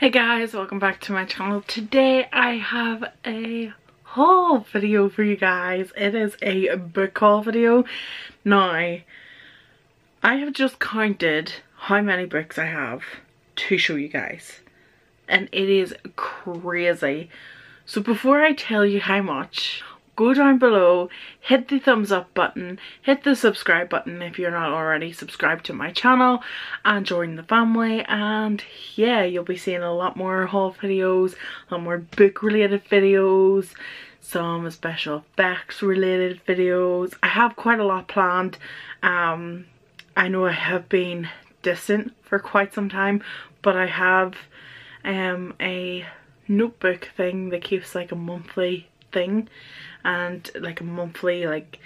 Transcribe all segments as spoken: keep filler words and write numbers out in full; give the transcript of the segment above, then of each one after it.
Hey guys, welcome back to my channel. Today I have a haul video for you guys. It is a book haul video. Now, I have just counted how many books I have to show you guys, and it is crazy. So before I tell you how much, go down below, hit the thumbs up button, hit the subscribe button if you're not already subscribed to my channel, and join the family. And yeah, you'll be seeing a lot more haul videos, a lot more book related videos, some special effects related videos. I have quite a lot planned. Um, I know I have been distant for quite some time, but I have um, a notebook thing that keeps like a monthly thing and like a monthly like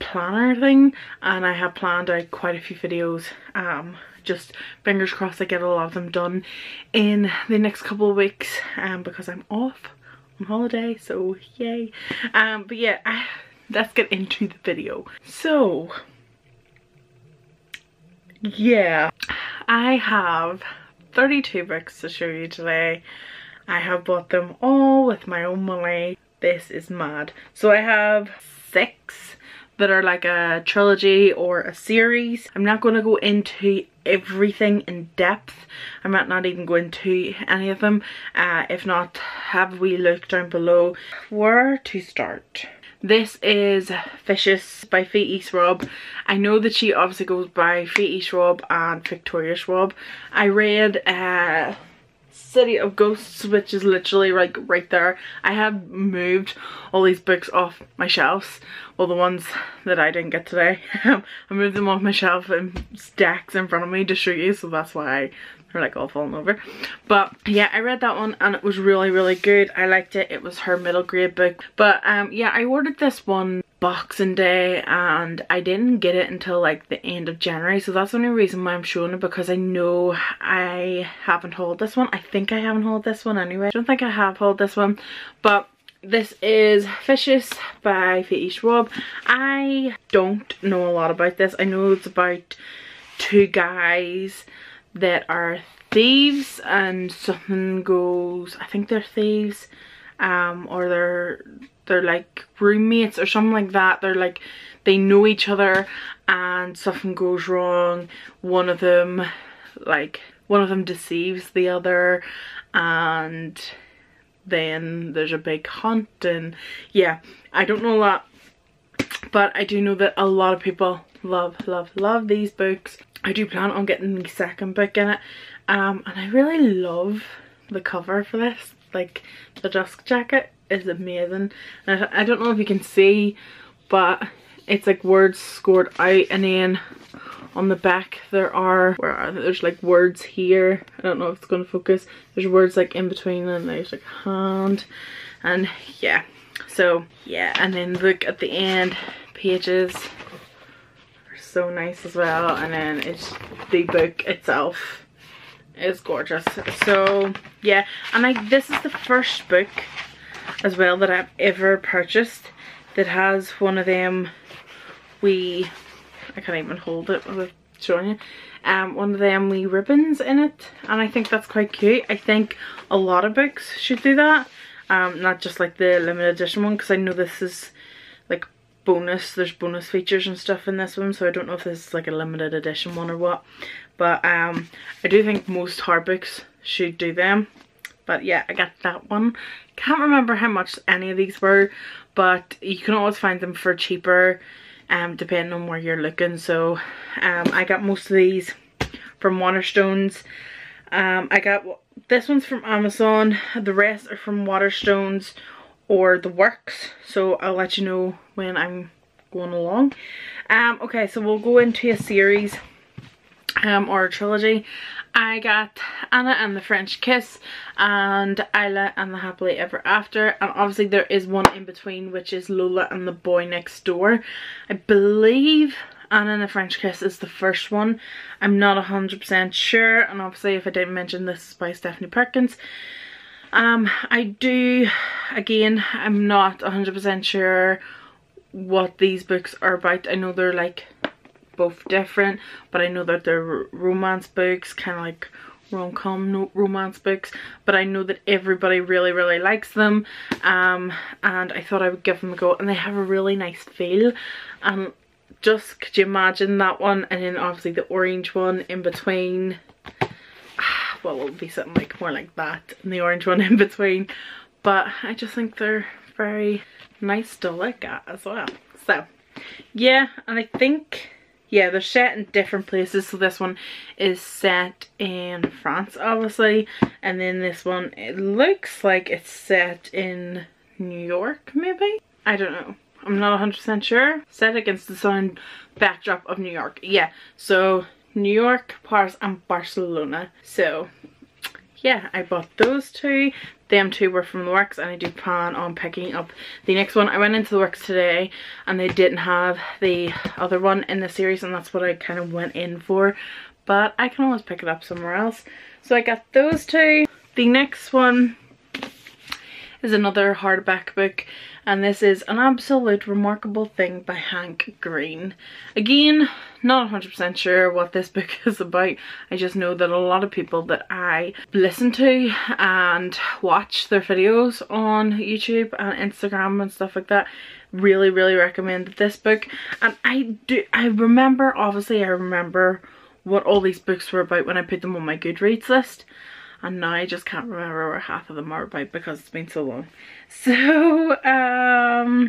planner thing, and I have planned out quite a few videos. Um just fingers crossed I get a lot of them done in the next couple of weeks, um because I'm off on holiday, so yay. Um but yeah, I, let's get into the video. So yeah, I have thirty-two books to show you today. I have bought them all with my own money. This is mad. So I have six that are like a trilogy or a series. I'm not going to go into everything in depth. I might not even go into any of them. Uh, if not, have we looked down below where to start. This is Vicious by V E Schwab. I know that she obviously goes by V E Schwab and Victoria Schwab. I read uh, City of Ghosts, which is literally like right there. I have moved all these books off my shelves, well, the ones that I didn't get today. I moved them off my shelf and stacks in front of me to show you, so that's why they're like all falling over. But yeah, I read that one and it was really really good. I liked it. It was her middle grade book. But um yeah, I ordered this one Boxing Day and I didn't get it until like the end of January, so that's the only reason why I'm showing it, because I know I haven't hauled this one. I think I haven't hauled this one anyway. I don't think I have hauled this one. But this is Vicious by V E Schwab. I don't know a lot about this. I know it's about two guys that are thieves and something goes, I think they're thieves, um or they're they're like roommates or something like that. They're like, they know each other and something goes wrong. One of them, like one of them deceives the other, and then there's a big hunt. And yeah, I don't know a lot, but I do know that a lot of people love love love these books. I do plan on getting the second book in it, um and I really love the cover for this. Like the dusk jacket is amazing, and I don't know if you can see, but it's like words scored out, and then on the back there are, where are they? There's like words here. I don't know if it's going to focus. There's words like in between, and there's like hand, and yeah. So yeah, and then look at the end, pages are so nice as well, and then it's the book itself. It's gorgeous. So yeah, and I this is the first book as well that I've ever purchased that has one of them wee, I can't even hold it without showing you, um one of them wee ribbons in it, and I think that's quite cute. I think a lot of books should do that, um not just like the limited edition one, because I know this is like bonus, there's bonus features and stuff in this one, so I don't know if this is like a limited edition one or what. But um I do think most hard books should do them. But yeah, I got that one. Can't remember how much any of these were, but you can always find them for cheaper, um depending on where you're looking. So um I got most of these from Waterstones. um I got this one's from Amazon, the rest are from Waterstones or the Works, so I'll let you know when I'm going along. Um okay, so we'll go into a series um or a trilogy. I got Anna and the French Kiss and Isla and the Happily Ever After, and obviously there is one in between, which is Lola and the Boy Next Door. I believe Anna and the French Kiss is the first one. I'm not one hundred percent sure, and obviously if I didn't mention, this is by Stephanie Perkins. Um, I do, again, I'm not one hundred percent sure what these books are about. I know they're like both different, but I know that they're romance books, kind of like rom-com, no romance books, but I know that everybody really, really likes them, um, and I thought I would give them a go, and they have a really nice feel. Um, just could you imagine that one, and then obviously the orange one in between. Ah, well, it would be something like more like that, and the orange one in between, but I just think they're very nice to look at as well. So yeah, and I think, yeah, they're set in different places. So this one is set in France, obviously, and then this one, it looks like it's set in New York, maybe? I don't know. I'm not one hundred percent sure. Set against the sun backdrop of New York. Yeah, so New York, Paris and Barcelona. So yeah, I bought those two. Them two were from the Works, and I do plan on picking up the next one. I went into the Works today and they didn't have the other one in the series, and that's what I kind of went in for, but I can always pick it up somewhere else. So I got those two. The next one is another hardback book, and this is An Absolute Remarkable Thing by Hank Green. Again, not one hundred percent sure what this book is about. I just know that a lot of people that I listen to and watch their videos on YouTube and Instagram and stuff like that really, really recommended this book. And I do, I remember, obviously I remember what all these books were about when I put them on my Goodreads list. And now I just can't remember where half of them are about because it's been so long. So, um,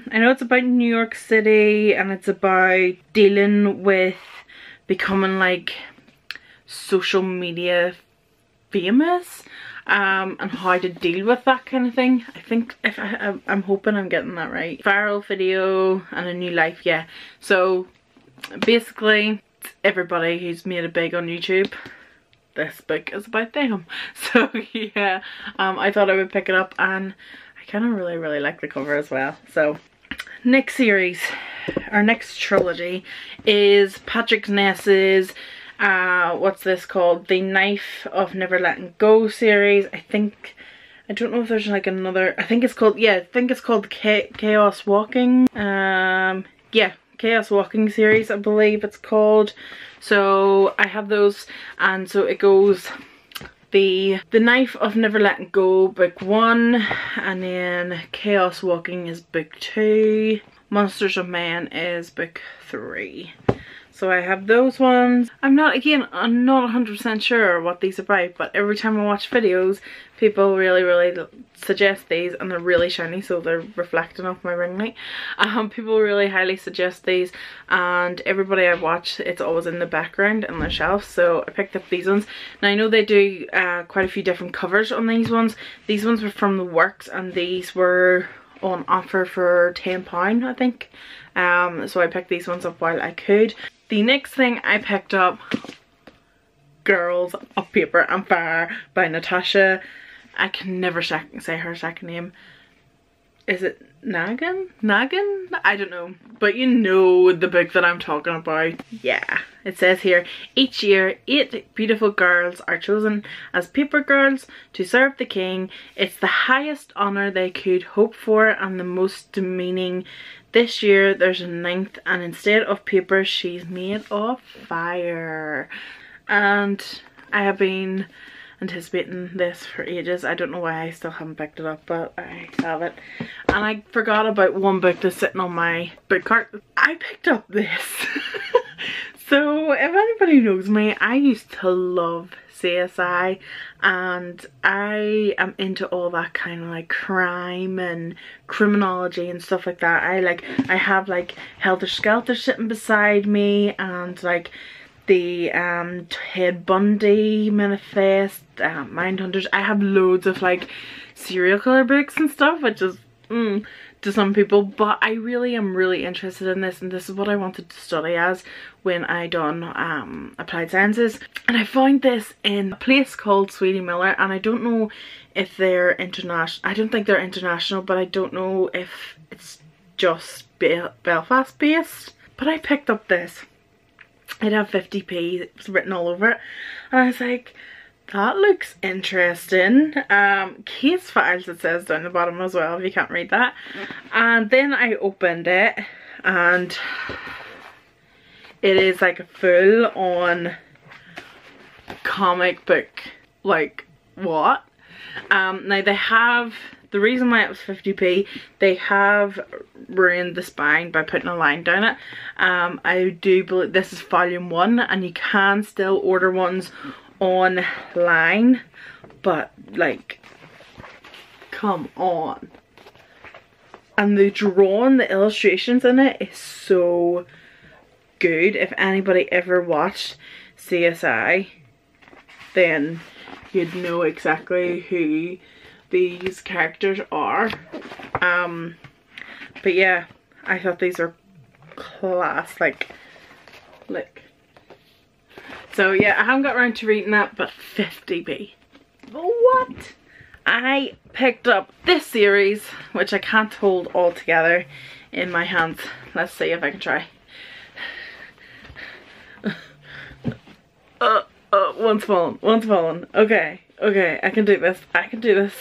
I know it's about New York City, and it's about dealing with becoming like social media famous, um, and how to deal with that kind of thing. I think, if I, I'm hoping I'm getting that right. Viral video and a new life, yeah. So, basically, it's everybody who's made it big on YouTube. This book is about them. So yeah, um, I thought I would pick it up, and I kind of really, really like the cover as well. So next series, our next trilogy, is Patrick Ness's, uh, what's this called? The Knife of Never Letting Go series. I think, I don't know if there's like another, I think it's called, yeah, I think it's called Chaos Walking. Um, yeah. Chaos Walking series, I believe it's called. So I have those, and so it goes the the Knife of Never Letting Go, book one, and then Chaos Walking is book two, Monsters of Men is book three. So I have those ones. I'm not, again, I'm not one hundred percent sure what these are about, but every time I watch videos, people really, really suggest these, and they're really shiny, so they're reflecting off my ring light. Um, people really highly suggest these, and everybody I watch, it's always in the background on their shelf, so I picked up these ones. Now I know they do uh, quite a few different covers on these ones. These ones were from the Works, and these were on offer for ten pounds, I think. Um, so I picked these ones up while I could. The next thing I picked up, Girls of Paper and Fire by Natasha. I can never say her second name. Is it Ngan? Ngan? I don't know. But you know the book that I'm talking about. Yeah. It says here, each year eight beautiful girls are chosen as paper girls to serve the king. It's the highest honour they could hope for and the most demeaning. This year there's a ninth, and instead of paper she's made of fire. And I have been anticipating this for ages. I don't know why I still haven't picked it up, but I have it. And I forgot about one book that's sitting on my book cart. I picked up this. So if anybody knows me, I used to love C S I, and I am into all that kind of like crime and criminology and stuff like that. I like, I have like Helter Skelter sitting beside me, and like the um Ted Bundy manifest, uh, Mindhunters. I have loads of like serial killer books and stuff, which is mm, to some people, but I really am really interested in this, and this is what I wanted to study as when I done um applied sciences. And I found this in a place called Sweetie Miller, and I don't know if they're international. I don't think they're international, but I don't know if it's just Bel Belfast based. But I picked up this. It had fifty p, it was written all over it, and I was like, that looks interesting. Um, case files, it says down the bottom as well, if you can't read that. And then I opened it, and it is like a full on comic book like, what? Um, now they have, the reason why it was fifty p, they have ruined the spine by putting a line down it. Um, I do believe this is volume one, and you can still order ones online, but like, come on. And the drawing, the illustrations in it is so good. If anybody ever watched C S I, then you'd know exactly who these characters are. Um, but yeah, I thought these are class, like, look. So yeah, I haven't got around to reading that, but fifty p. What? I picked up this series, which I can't hold all together in my hands. Let's see if I can try. uh, uh, one's fallen, one's fallen. Okay, okay, I can do this, I can do this.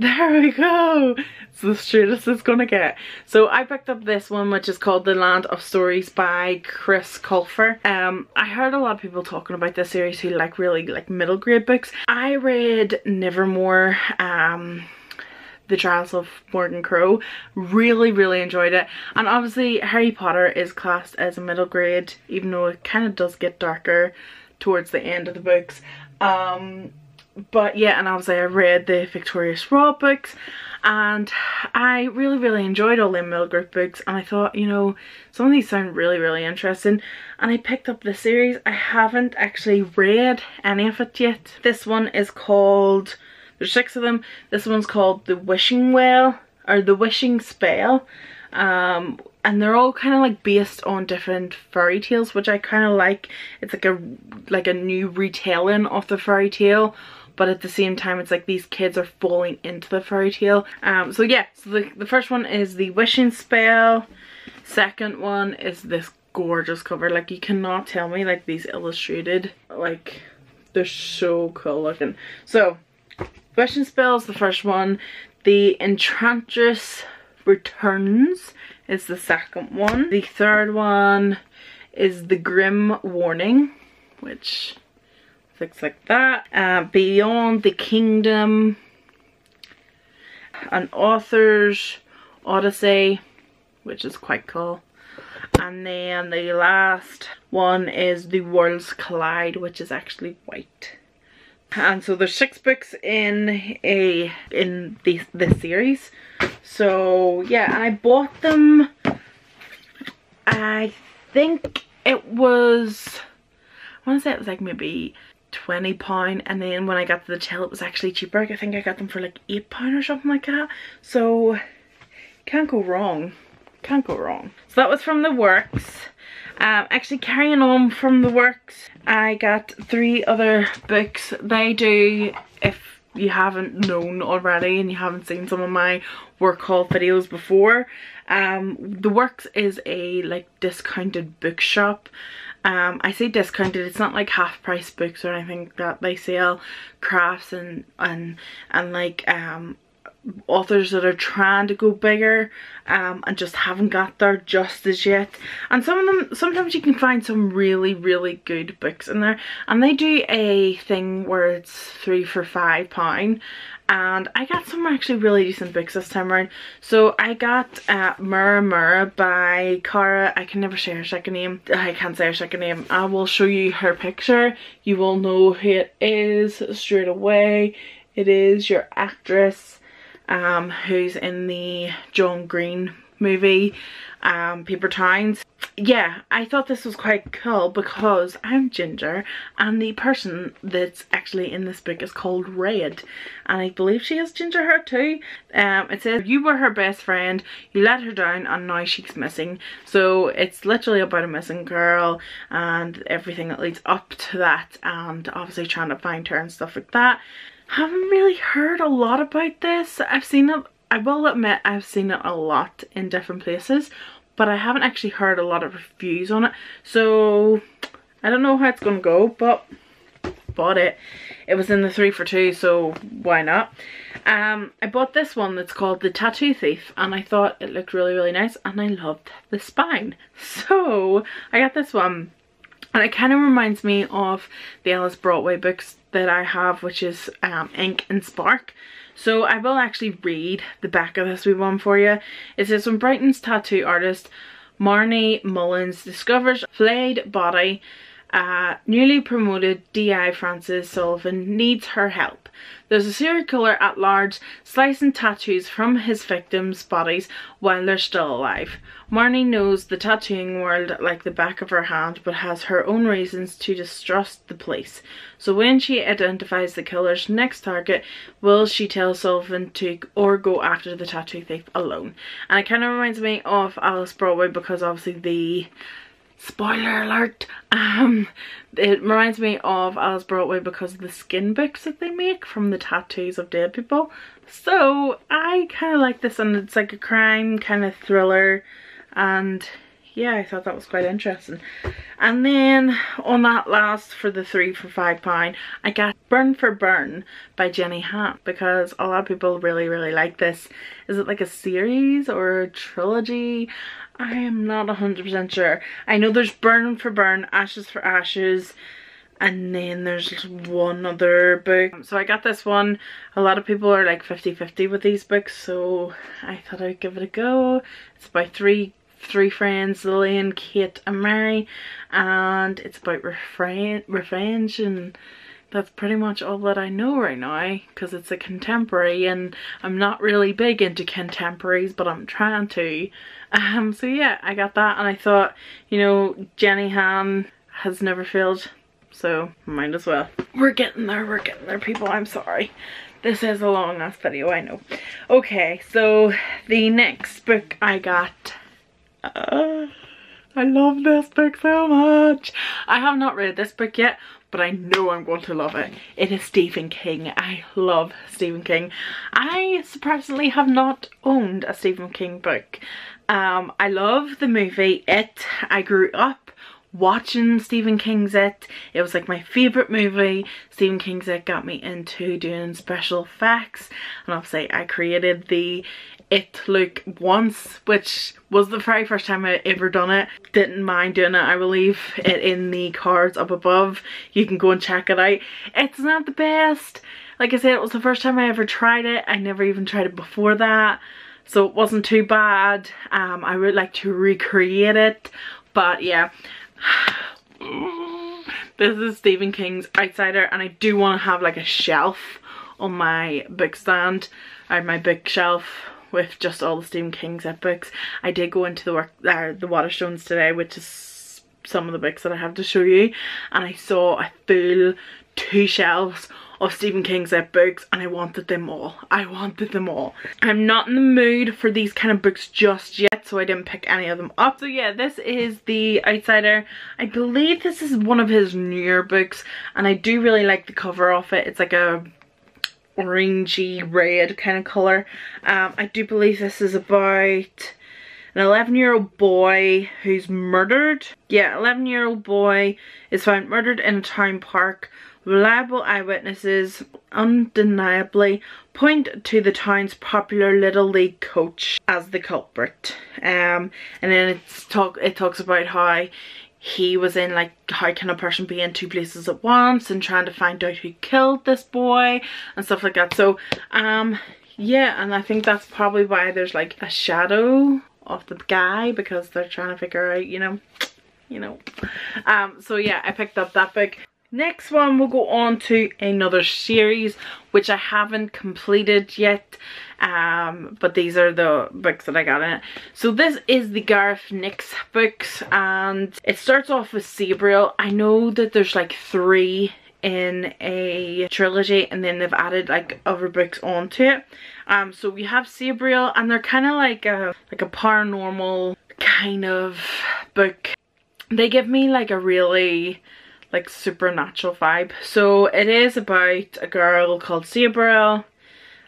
There we go. It's the straightest it's gonna get. So I picked up this one, which is called The Land of Stories by Chris Colfer. Um, I heard a lot of people talking about this series who like really like middle grade books. I read Nevermore, um, The Trials of Morgan Crow. Really, really enjoyed it. And obviously Harry Potter is classed as a middle grade, even though it kind of does get darker towards the end of the books. Um, But yeah, and obviously I read the Victoria Schwab books, and I really, really enjoyed all the middle grade books, and I thought, you know, some of these sound really, really interesting, and I picked up the series. I haven't actually read any of it yet. This one is called, there's six of them, this one's called The Wishing Well, or The Wishing Spell, um, and they're all kind of like based on different fairy tales, which I kind of like. It's like a, like a new retelling of the fairy tale, but at the same time it's like these kids are falling into the fairy tale. Um, so yeah, so the, the first one is The Wishing Spell. Second one is this gorgeous cover. Like, you cannot tell me, like, these illustrated, like, they're so cool looking. So Wishing Spell is the first one. The Enchantress Returns is the second one. The third one is The Grim Warning, which looks like that. Uh, Beyond the Kingdom, An Author's Odyssey, which is quite cool. And then the last one is The Worlds Collide, which is actually white. And so there's six books in a in this this series. So yeah, and I bought them, I think it was, I want to say it was like maybe twenty pound, and then when I got to the till it was actually cheaper. I think I got them for like eight pound or something like that. So can't go wrong, can't go wrong. So that was from the works. Um, actually carrying on from the works, I got three other books. They do, if you haven't known already and you haven't seen some of my work haul videos before, um, the works is a like discounted bookshop. Um, I say discounted, it's not like half price books or anything like that. They sell crafts and and and like um authors that are trying to go bigger um and just haven't got there just as yet. And some of them, sometimes you can find some really, really good books in there, and they do a thing where it's three for five pound, and I got some actually really decent books this time around. So I got uh Mura Mura by Cara. I can never say her second name. I can't say her second name. I will show you her picture. You will know who it is straight away. It is your actress Um, who's in the John Green movie, um, Paper Towns. Yeah, I thought this was quite cool because I'm ginger, and the person that's actually in this book is called Red, and I believe she has ginger hair too. Um, it says, you were her best friend, you let her down, and now she's missing. So it's literally about a missing girl and everything that leads up to that, and obviously trying to find her and stuff like that. Haven't really heard a lot about this. I've seen it, I will admit I've seen it a lot in different places, but I haven't actually heard a lot of reviews on it, so I don't know how it's gonna go, but bought it. It was in the three for two, so why not? Um, I bought this one that's called The Tattoo Thief, and I thought it looked really, really nice, and I loved the spine. So I got this one. And it kind of reminds me of the Alice Broadway books that I have, which is um, Ink and Spark. So I will actually read the back of this wee one for you. It says, when Brighton's tattoo artist Marnie Mullins discovers flayed body, uh, newly promoted D I Frances Sullivan needs her help. There's a serial killer at large slicing tattoos from his victims' bodies while they're still alive. Marnie knows the tattooing world like the back of her hand, but has her own reasons to distrust the police. So when she identifies the killer's next target, will she tell Sullivan to or go after the tattoo thief alone? And it kind of reminds me of Alice Broadway, because obviously the spoiler alert, um it reminds me of Alice Broadway because of the skin books that they make from the tattoos of dead people. So I kind of like this, and it's like a crime kind of thriller, and yeah, I thought that was quite interesting. And then on that last, for the three for five pound, I got Burn for Burn by Jenny Han, because a lot of people really really like this. Is it like a series or a trilogy? I am not one hundred percent sure. I know there's Burn for Burn, Ashes for Ashes, and then there's just one other book. So I got this one. A lot of people are like fifty fifty with these books, so I thought I'd give it a go. It's by three three friends, Lillian, Kate and Mary, and it's about refrain revenge, and that's pretty much all that I know right now, because it's a contemporary and I'm not really big into contemporaries, but I'm trying to. Um, so yeah, I got that, and I thought, you know, Jenny Han has never failed, so might as well. We're getting there, we're getting there, people, I'm sorry. This is a long ass video, I know. Okay, so the next book I got... Uh, I love this book so much. I have not read this book yet, but I know I'm going to love it. It is Stephen King. I love Stephen King. I surprisingly have not owned a Stephen King book. Um, I love the movie It. I grew up watching Stephen King's It. It was like my favourite movie. Stephen King's It got me into doing special effects. And obviously I created the It look once, which was the very first time I ever done it. Didn't mind doing it. I will leave it in the cards up above. You can go and check it out. It's not the best. Like I said, it was the first time I ever tried it. I never even tried it before that, so it wasn't too bad. Um, I would like to recreate it, but yeah. This is Stephen King's Outsider, and I do want to have like a shelf on my book stand, or my bookshelf, with just all the Stephen King's It books. I did go into the work uh, the Waterstones today, which is some of the books that I have to show you, and I saw a full two shelves of Stephen King's It books, and I wanted them all. I wanted them all. I'm not in the mood for these kind of books just yet, so I didn't pick any of them up. So yeah, this is The Outsider. I believe this is one of his newer books, and I do really like the cover of it. It's like a orangey red kind of colour. Um, I do believe this is about an eleven year old boy who's murdered. Yeah, eleven year old boy is found murdered in a town park. Reliable eyewitnesses undeniably point to the town's popular Little League coach as the culprit. Um, and then it's talk it talks about how he was in, like, how can a person be in two places at once, and trying to find out who killed this boy and stuff like that. So um yeah, and I think that's probably why there's like a shadow of the guy, because they're trying to figure out, you know, you know. Um so yeah, I picked up that book. Next one, we'll go on to another series which I haven't completed yet, um, but these are the books that I got in it. So this is the Garth Nix books, and it starts off with Sabriel. I know that there's like three in a trilogy, and then they've added like other books onto it. Um, so we have Sabriel, and they're kind of like a like a paranormal kind of book. They give me like a really like supernatural vibe. So it is about a girl called Sabriel,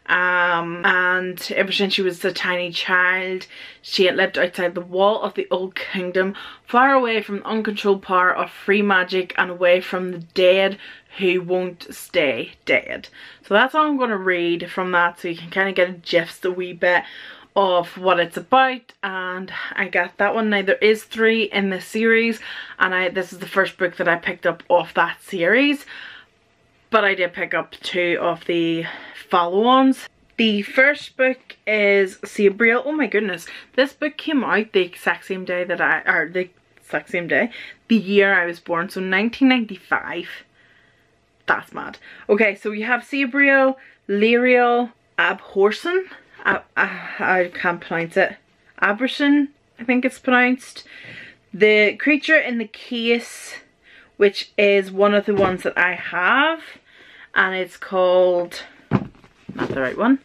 um, and ever since she was a tiny child, she had lived outside the wall of the old kingdom, far away from the uncontrolled power of free magic and away from the dead who won't stay dead. So that's all I'm going to read from that, so you can kind of get a gist a wee bit of what it's about, and I got that one. Now there is three in this series, and I this is the first book that I picked up off that series, but I did pick up two of the follow-ons. The first book is Sabriel. Oh my goodness, this book came out the exact same day that I, or the exact same day, the year I was born, so nineteen ninety-five. That's mad. Okay, so you have Sabriel, Liriel, Abhorson, I, I, I can't pronounce it, Aberson, I think it's pronounced. The Creature in the Case, which is one of the ones that I have, and it's called, not the right one,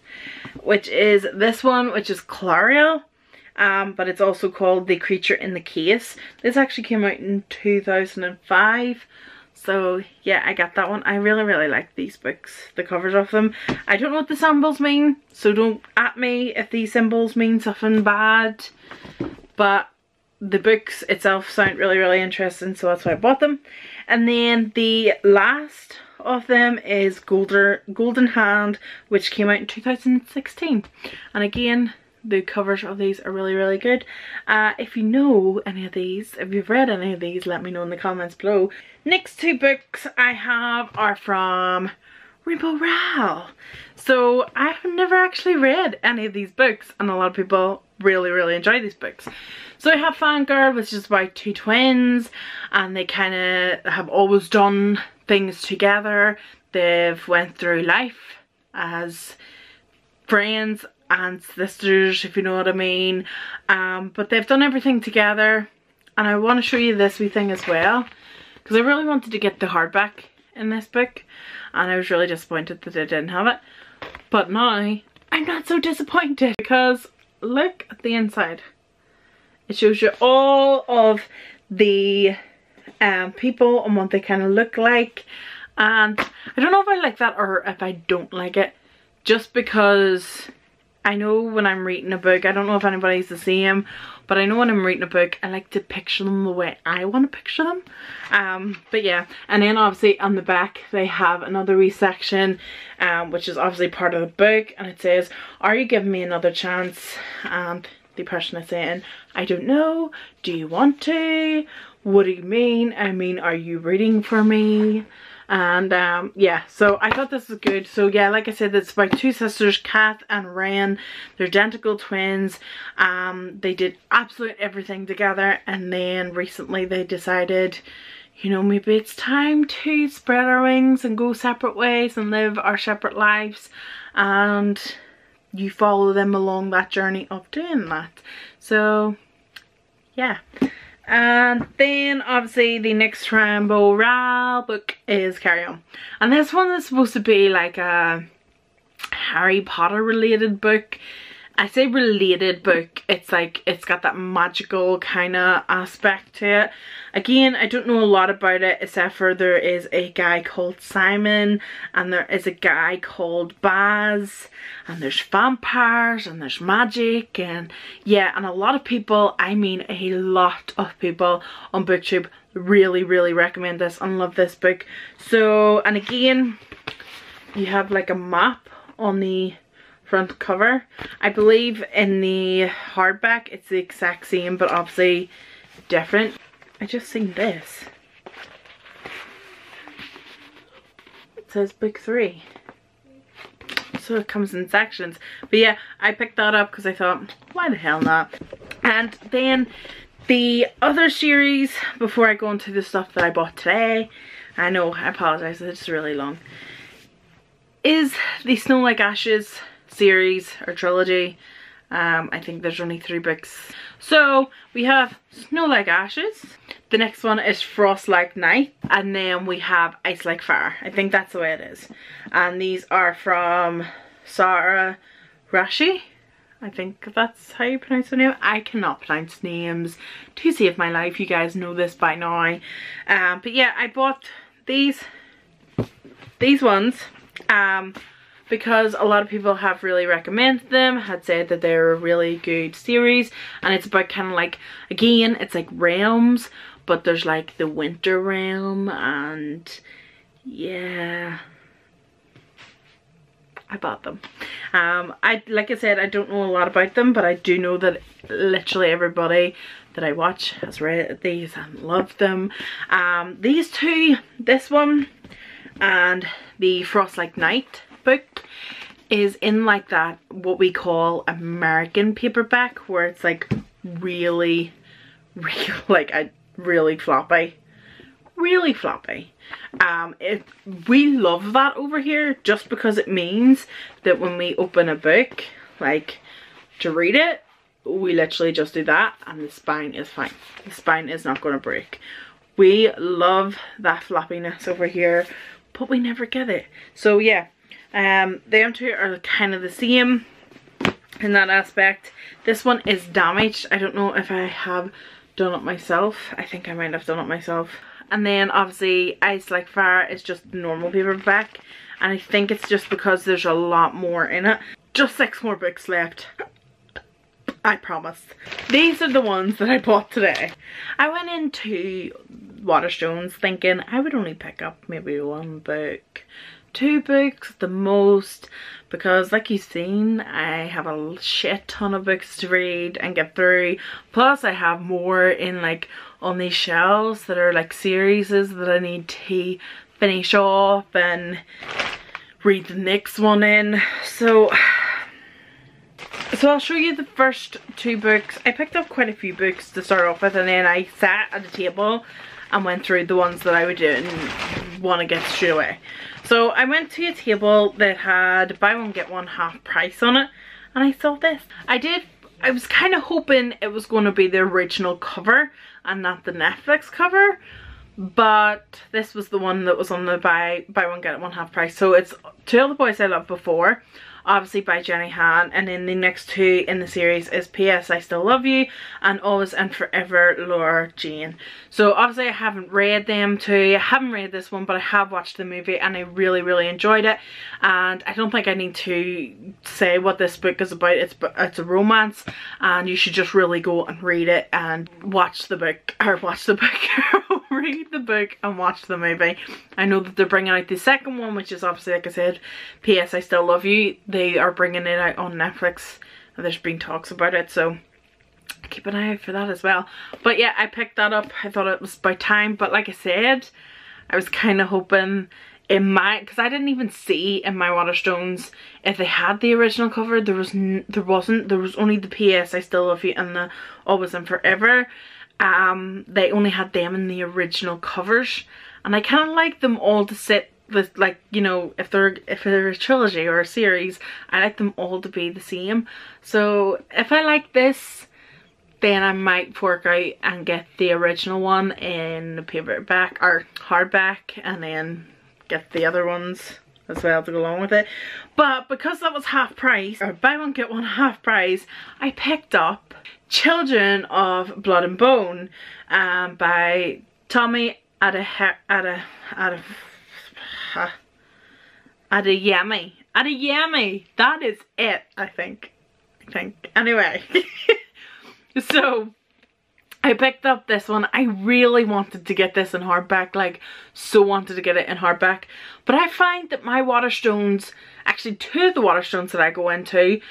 which is this one, which is Clariel, um, but it's also called The Creature in the Case. This actually came out in two thousand five. So yeah, I got that one. I really, really like these books, the covers of them. I don't know what the symbols mean, so don't at me if these symbols mean something bad. But the books itself sound really, really interesting, so that's why I bought them. And then the last of them is Golder, Golden Hand, which came out in two thousand sixteen. And again, the covers of these are really, really good. Uh, if you know any of these, if you've read any of these, let me know in the comments below. Next two books I have are from Rainbow Rowell. So I've never actually read any of these books, and a lot of people really, really enjoy these books. So I have Fangirl, which is about two twins, and they kind of have always done things together. They've went through life as friends and sisters, if you know what I mean, um, but they've done everything together. And I want to show you this wee thing as well, because I really wanted to get the hardback in this book, and I was really disappointed that I didn't have it. But now I'm not so disappointed, because look at the inside. It shows you all of the um, people and what they kind of look like, and I don't know if I like that or if I don't like it, just because I know when I'm reading a book, I don't know if anybody's the same, but I know when I'm reading a book, I like to picture them the way I want to picture them. Um, but yeah, and then obviously on the back, they have another wee section, um, which is obviously part of the book, and it says, "Are you giving me another chance?" And the person is saying, "I don't know, do you want to? What do you mean? I mean, are you reading for me?" And um yeah, so I thought this was good. So yeah, like I said, it's by two sisters, Kath and Ren. They're identical twins. Um they did absolute everything together, and then recently they decided, you know, maybe it's time to spread our wings and go separate ways and live our separate lives, and you follow them along that journey of doing that. So yeah. And then obviously the next Rainbow Rowell book is Carry On, and this one is supposed to be like a Harry Potter related book. I say related book, it's like it's got that magical kind of aspect to it. Again, I don't know a lot about it, except for there is a guy called Simon, and there is a guy called Baz, and there's vampires, and there's magic, and yeah, and a lot of people, I mean a lot of people on BookTube really, really recommend this and love this book. So, and again, you have like a map on the front cover. I believe in the hardback it's the exact same, but obviously different. I just seen this. It says book three, so it comes in sections. But yeah, I picked that up because I thought, why the hell not? And then the other series, before I go into the stuff that I bought today, I know, I apologize, it's really long, is the Snow Like Ashes series or trilogy. um I think there's only three books. So we have Snow Like Ashes, the next one is Frost Like Night, and then we have Ice Like Fire. I think that's the way it is, and these are from Sarah Rashi. I think that's how you pronounce the name. I cannot pronounce names to save my life, you guys know this by now. Um but yeah, I bought these these ones um because a lot of people have really recommended them, had said that they're a really good series, and it's about kind of like, again, it's like realms, but there's like the winter realm, and yeah, I bought them. Um, I like I said, I don't know a lot about them, but I do know that literally everybody that I watch has read these and loved them. Um, these two, this one and the Frost Like Night book, is in like that what we call American paperback, where it's like really, real, like a really floppy, really floppy. Um, it, we love that over here, just because it means that when we open a book, like to read it, we literally just do that, and the spine is fine. The spine is not going to break. We love that floppiness over here, but we never get it. So yeah, um, them two are kind of the same in that aspect. This one is damaged. I don't know if I have done it myself. I think I might have done it myself. And then obviously Ice Like Fire is just normal paperback, and I think it's just because there's a lot more in it. Just six more books left. I promise. These are the ones that I bought today. I went into Waterstones thinking I would only pick up maybe one book, two books the most, because like you've seen, I have a shit ton of books to read and get through. Plus I have more in like on these shelves that are like series that I need to finish off and read the next one in. So So I'll show you the first two books. I picked up quite a few books to start off with, and then I sat at a table and went through the ones that I would do and want to get straight away. So I went to a table that had buy one get one half price on it, and I saw this. I did, I was kind of hoping it was going to be the original cover and not the Netflix cover, but this was the one that was on the buy, buy one get one half price. So it's Two Other Boys I Loved Before, obviously by Jenny Han, and then the next two in the series is P S I Still Love You and Always and Forever Laura Jane. So obviously I haven't read them two, I haven't read this one, but I have watched the movie and I really really enjoyed it, and I don't think I need to say what this book is about. It's, it's a romance, and you should just really go and read it and watch the book, or watch the book, read the book and watch the movie. I know that they're bringing out the second one, which is obviously, like I said, P S I Still Love You. They are bringing it out on Netflix, and there's been talks about it, so keep an eye out for that as well. But yeah, I picked that up. I thought it was by time, but like I said, I was kind of hoping in my, because I didn't even see in my Waterstones if they had the original cover. There was n there wasn't. There was only the P S I Still Love You and the Always and Forever. Um, they only had them in the original covers, and I kind of like them all to sit with, like, you know, if they're if they're a trilogy or a series, I like them all to be the same. So if I like this, then I might fork out and get the original one in the paperback or hardback, and then get the other ones as well to go along with it. But because that was half price, or buy one get one half price, I picked up Children of Blood and Bone um, by Tommy Adeyemi Adeyemi Adeyemi. That is it, I think. I think. Anyway. So I picked up this one. I really wanted to get this in hardback, like so wanted to get it in hardback. But I find that my Waterstones, actually two of the Waterstones that I go into,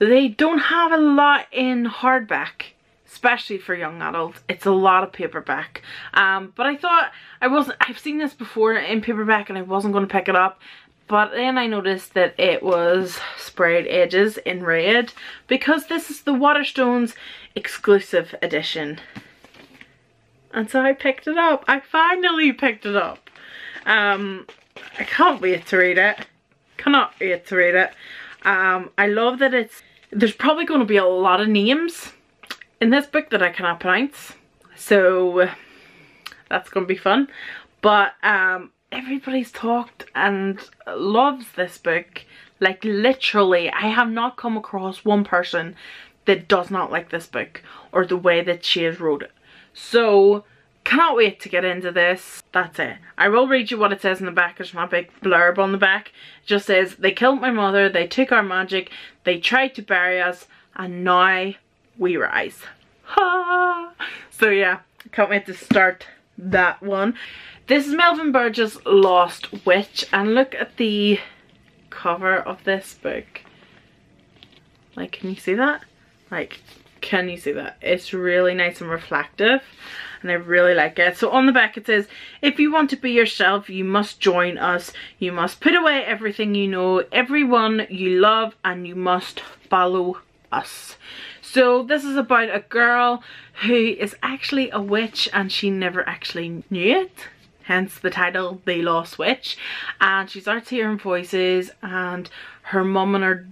they don't have a lot in hardback, especially for young adults. It's a lot of paperback. Um, but I thought, I wasn't, I've seen this before in paperback and I wasn't going to pick it up. But then I noticed that it was sprayed edges in red, because this is the Waterstones exclusive edition. And so I picked it up. I finally picked it up. Um, I can't wait to read it. Cannot wait to read it. Um, I love that it's, there's probably going to be a lot of names in this book that I cannot pronounce. So that's going to be fun. But um, everybody's talked and loves this book. Like literally, I have not come across one person that does not like this book or the way that she has wrote it. So cannot wait to get into this. That's it. I will read you what it says in the back. There's my big blurb on the back. It just says, "They killed my mother, they took our magic, they tried to bury us, and now we rise." Ha! So yeah, can't wait to start that one. This is Melvin Burgess' Lost Witch, and look at the cover of this book. Like, can you see that? Like, can you see that? It's really nice and reflective, and I really like it. So on the back it says, if you want to be yourself, you must join us. You must put away everything you know, everyone you love, and you must follow us. So this is about a girl who is actually a witch, and she never actually knew it. Hence the title, The Lost Witch. And she starts hearing voices, and her mum and her,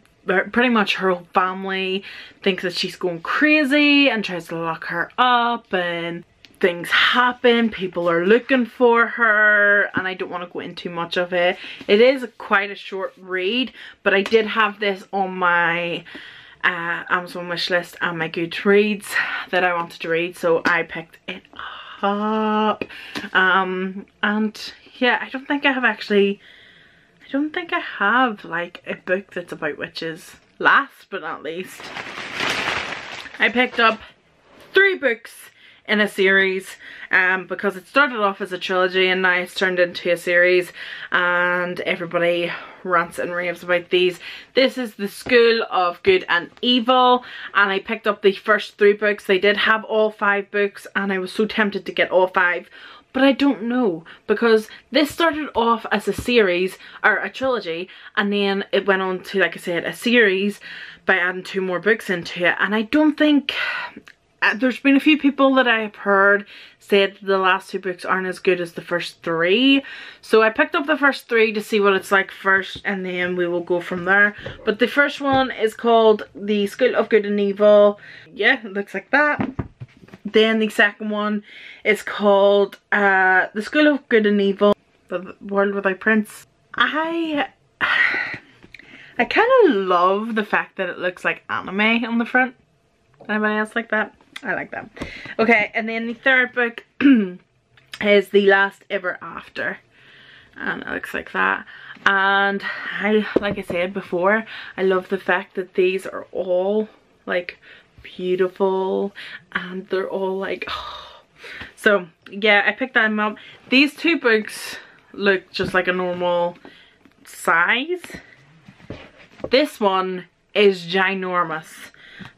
pretty much her whole family, thinks that she's going crazy and tries to lock her up, and things happen, people are looking for her, and I don't want to go into much of it. It is quite a short read, but I did have this on my uh, Amazon wishlist and my Goodreads that I wanted to read, so I picked it up. up um and yeah, I don't think I have actually I don't think I have like a book that's about witches. Last but not least, I picked up three books in a series um because it started off as a trilogy and now it's turned into a series, and everybody rants and raves about these. This is The School of Good and Evil, and I picked up the first three books. They did have all five books, and I was so tempted to get all five, but I don't know, because this started off as a series or a trilogy, and then it went on to, like I said, a series by adding two more books into it. And I don't think Uh, there's been a few people that I have heard said the last two books aren't as good as the first three, so I picked up the first three to see what it's like first, and then we will go from there. But the first one is called The School of Good and Evil. Yeah, it looks like that. Then the second one is called uh, The School of Good and Evil, The World Without Prince. I I kind of love the fact that it looks like anime on the front. Anybody else like that? I like that. Okay, and then the third book is The Last Ever After, and it looks like that. And I, like I said before, I love the fact that these are all like beautiful, and they're all like, oh. So yeah, I picked them up. These two books look just like a normal size. This one is ginormous.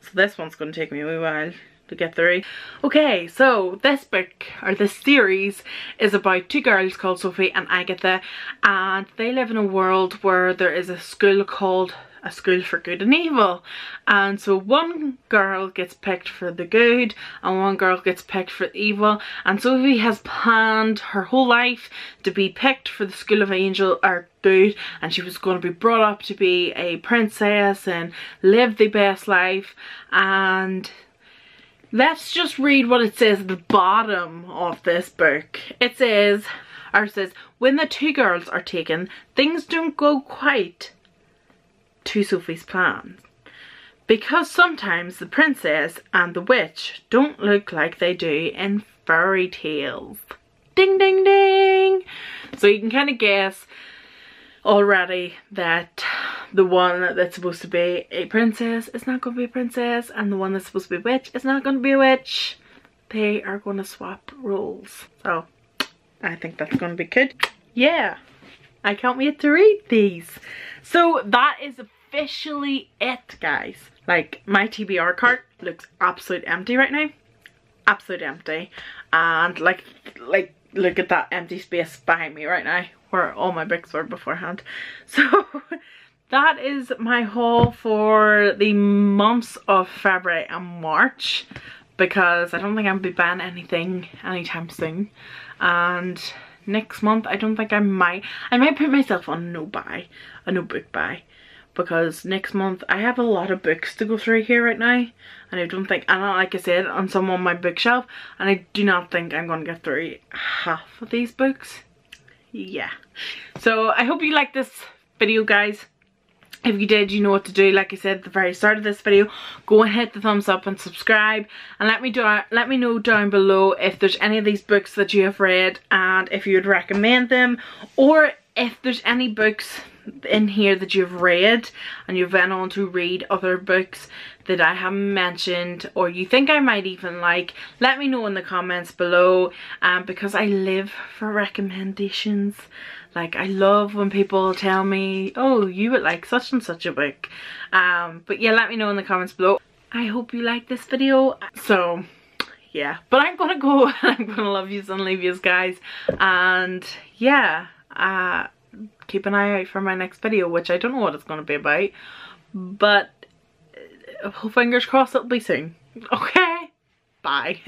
So this one's going to take me a wee while to get through. Okay, so this book, or this series, is about two girls called Sophie and Agatha, and they live in a world where there is a school called A School for Good and Evil. And so one girl gets picked for the good and one girl gets picked for the evil, and Sophie has planned her whole life to be picked for the School of Angel or Good, and she was going to be brought up to be a princess and live the best life. And let's just read what it says at the bottom of this book. It says, or it says, when the two girls are taken, things don't go quite to Sophie's plan, because sometimes the princess and the witch don't look like they do in fairy tales. Ding ding ding. So you can kind of guess already that the one that's supposed to be a princess is not going to be a princess, and the one that's supposed to be a witch is not going to be a witch. They are going to swap roles. So I think that's going to be good. Yeah, I can't wait to read these. So that is officially it, guys. Like, my T B R cart looks absolute empty right now. Absolute empty. And like like look at that empty space behind me right now where all my books were beforehand. So that is my haul for the months of February and March, because I don't think I'll be buying anything anytime soon. And next month I don't think I might I might put myself on no buy a no book buy, because next month I have a lot of books to go through here right now, and I don't think, and like I said, on some on my bookshelf, and I do not think I'm going to get through half of these books. Yeah, so I hope you liked this video, guys. If you did, you know what to do. Like I said at the very start of this video, go and hit the thumbs up and subscribe, and let me do let me know down below if there's any of these books that you have read and if you would recommend them, or if there's any books in here that you've read and you've went on to read other books that I haven't mentioned, or you think I might even like. Let me know in the comments below, um, because I live for recommendations. Like, I love when people tell me, oh, you would like such and such a book. Um, but yeah, let me know in the comments below. I hope you like this video. So, yeah. But I'm gonna go and I'm gonna love yous and leave yous, guys. And yeah, uh, keep an eye out for my next video, which I don't know what it's gonna be about. But, fingers crossed it'll be soon. Okay? Bye.